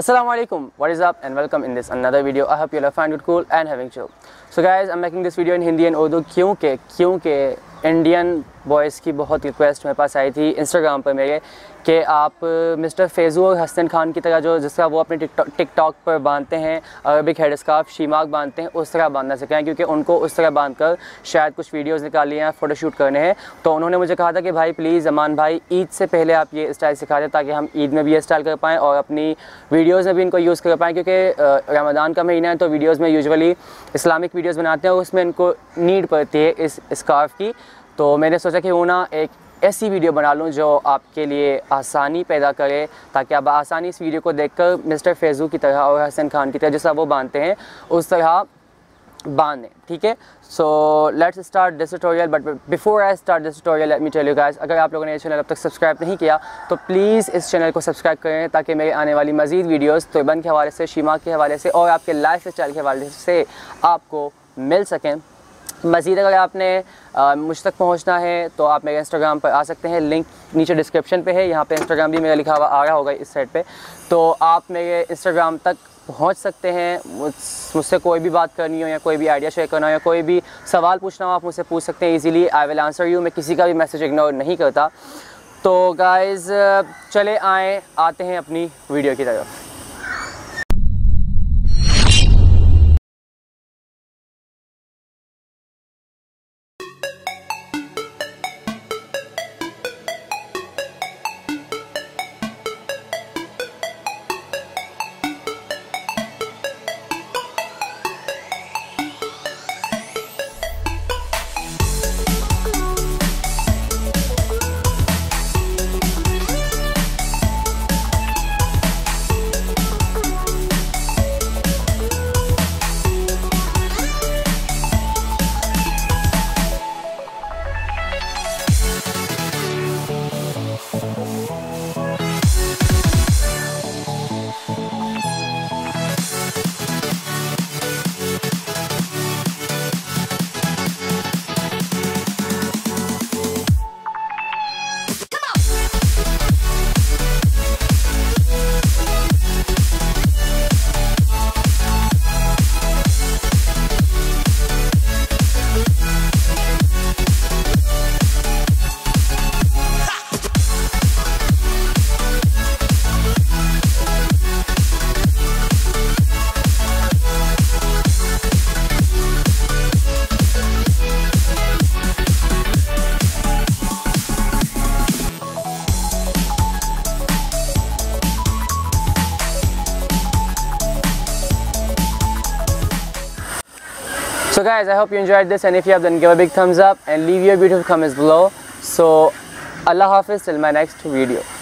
Assalamualaikum, what is up and welcome in this another video. I hope you all find it cool and having chill. So guys, I'm making this video in Hindi and Urdu क्योंकि Indian boys की बहुत request मेरे पास आई थी Instagram पर मेरे कि आप mister Faizu और हसनैन खान की तरह जो जिसका वो अपने टिकटॉक पर बांधते हैं अरबिक हेड स्कार्फ शेमाग बांधते हैं उस तरह बांधना सिखाएं, क्योंकि उनको उस तरह बांधकर शायद कुछ वीडियोस निकाली हैं, फ़ोटोशूट करने हैं। तो उन्होंने मुझे कहा था कि भाई प्लीज़ अमान भाई ईद से पहले आप ये स्टाइल सिखा दें ताकि हम ईद में भी ये स्टाइल कर पाएँ और अपनी वीडियोज़ में भी इनको यूज़ कर पाएँ, क्योंकि रमदान का महीना है तो वीडियोज़ में यूजुअली इस्लामिक वीडियोज़ बनाते हैं और उसमें इनको नीड पड़ती है इस स्कार्फ़ की। तो मैंने सोचा कि वो ना एक ऐसी वीडियो बना लूँ जो आपके लिए आसानी पैदा करे ताकि आप आसानी इस वीडियो को देखकर मिस्टर फैज़ू की तरह और हसन खान की तरह जैसा वो बांधते हैं उस तरह बांधें, ठीक है। So let's start this tutorial, but before I start this tutorial let me tell you guys, अगर आप लोगों ने ये चैनल अब तक सब्सक्राइब नहीं किया तो प्लीज़ इस चैनल को सब्सक्राइब करें ताकि मेरे आने वाली मज़ीद वीडियोस तोयबन के हवाले से, शेमाग के हवाले से और आपके लाइफ स्टाइल के हवाले से आपको मिल सकें। मज़ीद अगर आपने मुझ तक पहुँचना है तो आप मेरे इंस्टाग्राम पर आ सकते हैं, लिंक नीचे डिस्क्रिप्शन पे है, यहाँ पे इंस्टाग्राम भी मेरा लिखा हुआ आ रहा होगा इस साइड पे, तो आप मेरे इंस्टाग्राम तक पहुँच सकते हैं। मुझसे कोई भी बात करनी हो या कोई भी आइडिया शेयर करना हो या कोई भी सवाल पूछना हो आप मुझसे पूछ सकते हैं easily, I will answer you. मैं किसी का भी मैसेज इग्नोर नहीं करता। तो गाइज़ चले आते हैं अपनी वीडियो की तरफ। So guys, I hope you enjoyed this, and if you have, then give a big thumbs up and leave your beautiful comments below. So Allah Hafiz till my next video.